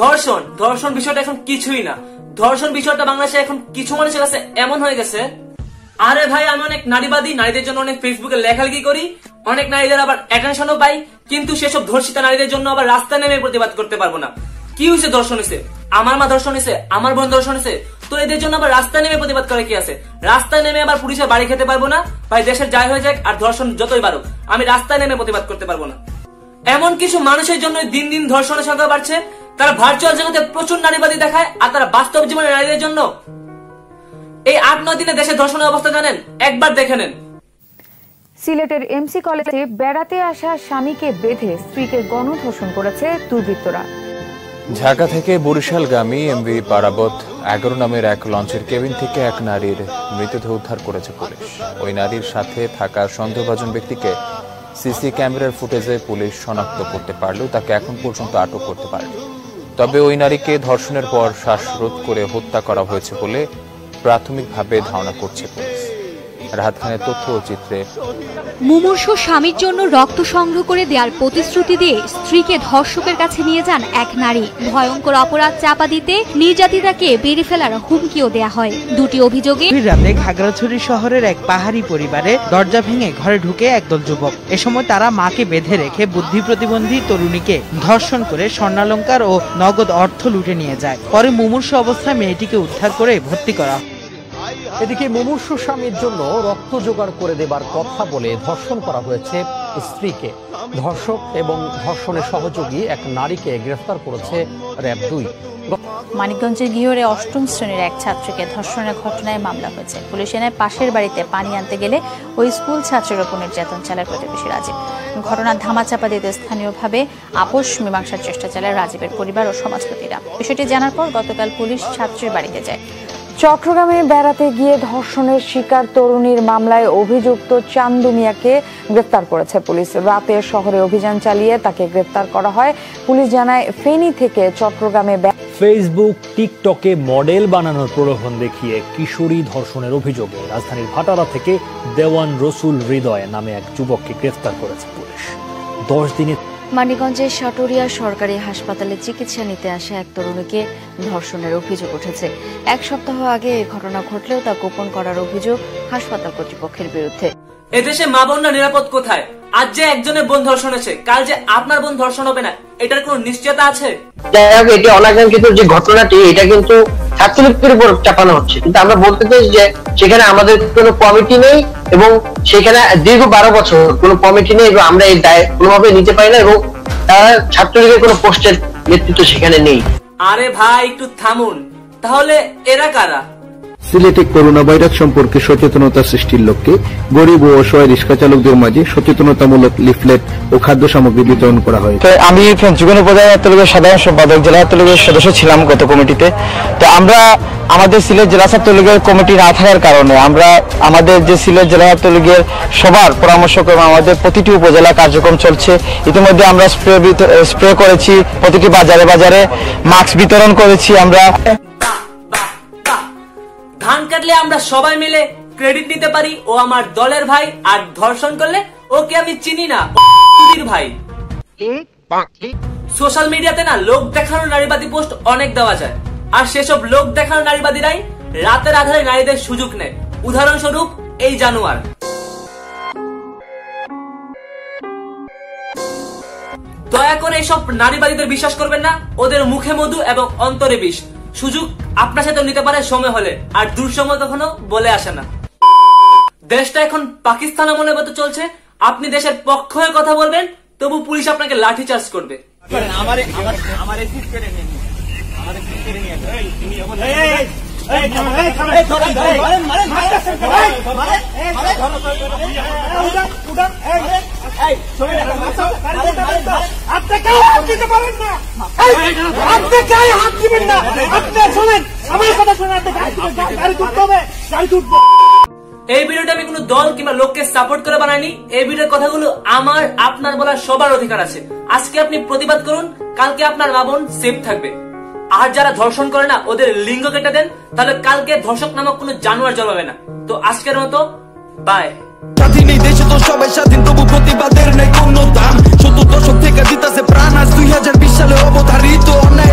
ধর্ষণ ধর্ষণ বিষয়টা এখন কিছুই না। ধর্ষণ বিষয়টা বাংলাদেশে এখন কিছু মানুষের কাছে এমন হয়ে গেছে, আরে ভাই আমি অনেক নারীবাদী, নারীদের জন্য অনেক ফেসবুকে লেখালেখি করি, অনেক নারীদের আবার অ্যাটেনশনও পাই, কিন্তু সেসব ধর্ষিতা নারীদের জন্য আবার রাস্তায় নেমে প্রতিবাদ করতে পারবো না। কি হয়েছে? ধর্ষণ হয়েছে, আমার মা ধর্ষণ হয়েছে, আমার বোন ধর্ষণ হয়েছে, তো এদের জন্য আবার রাস্তায় নেমে প্রতিবাদ করে কি আছে? রাস্তায় নেমে আবার পুলিশের বাড়ি খেতে পারবো না। ভাই দেশের যাই হয়ে যাক আর ধর্ষণ যতই বাড়ুক, আমি রাস্তায় নেমে প্রতিবাদ করতে পারবো না। এমন কিছু মানুষের জন্য দিন দিন ধর্ষণের সংখ্যা বাড়ছে, তারা ভার্চুয়াল জগতে প্রচুর নারীবাদী দেখায়, আর তারা বাস্তব জীবনে নারীদের জন্য এই ৮-৯ দিনে দেশে ধর্ষণের অবস্থা জানেন? একবার দেখে নেন। সিলেটের এমসি কলেজে বেড়াতে আসা স্বামীকে বেঁধে স্ত্রীকে গণধর্ষণ করেছে দুর্বৃত্তরা। ঢাকা থেকে বরিশালগামী এমভি পারাবত ১১ নামের এক লঞ্চের কেবিন থেকে এক নারীর মৃতদেহ উদ্ধার করেছে পুলিশ। ওই নারীর সাথে থাকা সন্দেহভাজন ব্যক্তিকে সিসি ক্যামেরার ফুটেজে পুলিশ শনাক্ত করতে পারলেও তাকে এখন পর্যন্ত আটক করতে পারেনি। তবে ওই নারীকে ধর্ষণের পর শ্বাসরোধ করে হত্যা করা হয়েছে বলে প্রাথমিকভাবে ধারণা করছে পুলিশ। রাহাত খানের তথ্য ও চিত্রে। মুমূর্ষ স্বামীর জন্য রক্ত সংগ্রহ করে দেওয়ার প্রতিশ্রুতি দিয়ে স্ত্রীকে ধর্ষকের কাছে নিয়ে যান এক নারী। ভয়ঙ্কর অপরাধ চাপা দিতে নির্যাতিতাকে বেড়ে ফেলার হুমকিও দেয়া হয়। দুটি অভিযোগে রাতে খাগড়াছড়ি শহরের এক পাহাড়ি পরিবারে দরজা ভেঙে ঘরে ঢুকে একদল যুবক। এ সময় তারা মাকে বেঁধে রেখে বুদ্ধি প্রতিবন্ধী তরুণীকে ধর্ষণ করে স্বর্ণালঙ্কার ও নগদ অর্থ লুটে নিয়ে যায়। পরে মুমূর্ষ অবস্থায় মেয়েটিকে উদ্ধার করে ভর্তি করা। এদিকে মুমূর্ষু স্বামীর জন্য রক্ত জোগাড় করে দেবার কথা বলে ধর্ষণ করা হয়েছে স্ত্রীকে। ধর্ষক এবং ধর্ষণের সহযোগী এক নারীকে গ্রেফতার করেছে র্যাব-2। মানিকগঞ্জের গিহরে অষ্টম শ্রেণীর এক ছাত্রীকে ধর্ষণের ঘটনায় মামলা হয়েছে। পুলিশ এনার পাশের বাড়িতে পানি আনতে গেলে ওই স্কুল ছাত্রের ওপর নির্যাতন চালায় প্রতিবেশী রাজীব। ঘটনার ধামাচাপা দিতে স্থানীয়ভাবে আপোষ মীমাংসার চেষ্টা চালায় রাজীবের পরিবার ও সমাজপতিরা। বিষয়টি জানার পর গতকাল পুলিশ ছাত্রীর বাড়িতে যায়। চট্টগ্রামে বেড়াতে গিয়ে ধর্ষণের শিকার তরুণীর মামলায় অভিযুক্ত চান্দু মিয়াকে গ্রেপ্তার করেছে পুলিশ। রাতে শহরে অভিযান চালিয়ে তাকে গ্রেপ্তার করা হয়। পুলিশ জানায় ফেনী থেকে চট্টগ্রামে ফেসবুক টিকটকে মডেল বানানোর প্রলোভন দেখিয়ে কিশোরী ধর্ষণের অভিযোগে রাজধানীর ভাটারা থেকে দেওয়ান রসুল হৃদয় নামে এক যুবককে গ্রেপ্তার করেছে পুলিশ। 10 দিনে মানিকগঞ্জের সাটুরিয়া সরকারি হাসপাতালে চিকিৎসা নিতে আসা এক তরুণীকে ধর্ষণের অভিযোগ উঠেছে। এক সপ্তাহ আগে এই ঘটনা ঘটলেও তা গোপন করার অভিযোগ হাসপাতাল কর্তৃপক্ষের বিরুদ্ধে। এদেশে মা বোনরা নিরাপদ কোথায়? আজ যে একজনের বোন ধর্ষণ হয়েছে, কাল যে আপনার বোন ধর্ষণ হবে না, এটার কোন নিশ্চয়তা আছে? এটি অনাকাঙ্ক্ষিত যে ঘটনাটি, এটা কিন্তু ছাত্রলীগের উপর চাপানো হচ্ছে, কিন্তু আমরা বলতে চাই যে সেখানে আমাদের কোনো কমিটি নেই এবং সেখানে দীর্ঘ 12 বছর কোনো কমিটি নেই এবং আমরা এই দায় কোনোভাবে নিতে পারি না এবং তারা ছাত্রলীগের কোনো পোস্টের নেতৃত্ব সেখানে নেই। আরে ভাই একটু থামুন, তাহলে এরা কারা? সিলেটে করোনা ভাইরাস সম্পর্কে সচেতনতা সৃষ্টির লক্ষ্যে গরিব ও অসহায় রিক্সা চালকদের মাঝে সচেতনতামূলক লিফলেট ও খাদ্য সামগ্রী বিতরণ করা হয়। আমি যুগন উপজেলা সাধারণ সম্পাদক, জেলা ছাত্রলীগের সদস্য ছিলাম গত কমিটিতে। তো আমরা আমাদের সিলেট জেলা ছাত্রলীগের কমিটি না থাকার কারণে আমরা আমাদের যে সিলেট জেলা ছাত্রলীগের সবার পরামর্শক্রমে আমাদের প্রতিটি উপজেলা কার্যক্রম চলছে। ইতিমধ্যে আমরা স্প্রে করেছি, প্রতিটি বাজারে বাজারে মাস্ক বিতরণ করেছি। আমরা ধান কাটলে আমরা সবাই মিলে ক্রেডিট নিতে পারি, ও আমার দলের ভাই, আর ধর্ষণ করলে ওকে আমি চিনি না ভাই। সোশ্যাল মিডিয়াতে না লোক দেখানো নারীবাদী পোস্ট অনেক দেওয়া যায়, আর সেসব লোক দেখানো নারীবাদীরাই রাতের আধারে নারীদের সুযোগ নেয়। উদাহরণস্বরূপ এই জানোয়ার। দয়া করে এসব নারীবাদীদের বিশ্বাস করবেন না, ওদের মুখে মধু এবং অন্তরে বিষ। সুযোগ আপনার সাথে নিতে পারে সময় হলে, আর দুঃসময় কখনো বলে আসে না। দেশটা এখন পাকিস্তানের মনের মতো চলছে। আপনি দেশের পক্ষ হয়ে কথা বলবেন, তবু পুলিশ আপনাকে লাঠিচার্জ করবে। এই ভিডিওটা আমি কোন দল কিংবা লোককে সাপোর্ট করে বানাইনি। এই ভিডিওর কথাগুলো আমার আপনার বলার সবার অধিকার আছে। আজকে আপনি প্রতিবাদ করুন, কালকে আপনার মা বোন সেফ থাকবে। আর যারা ধর্ষণ করে না ওদের লিঙ্গ কেটে দেন, তাহলে কালকে ধর্ষক নামক কোনো জানোয়ার জন্মাবে না। তো আজকের মতো বাই। স্বাধীন এই দেশে তো সবাই স্বাধীন, তবু প্রতিবাদের নেই কোনো দাম। শত দশক থেকে জিতাছে প্রাণ আজ 2020 সালে অবধারিত অন্যায়।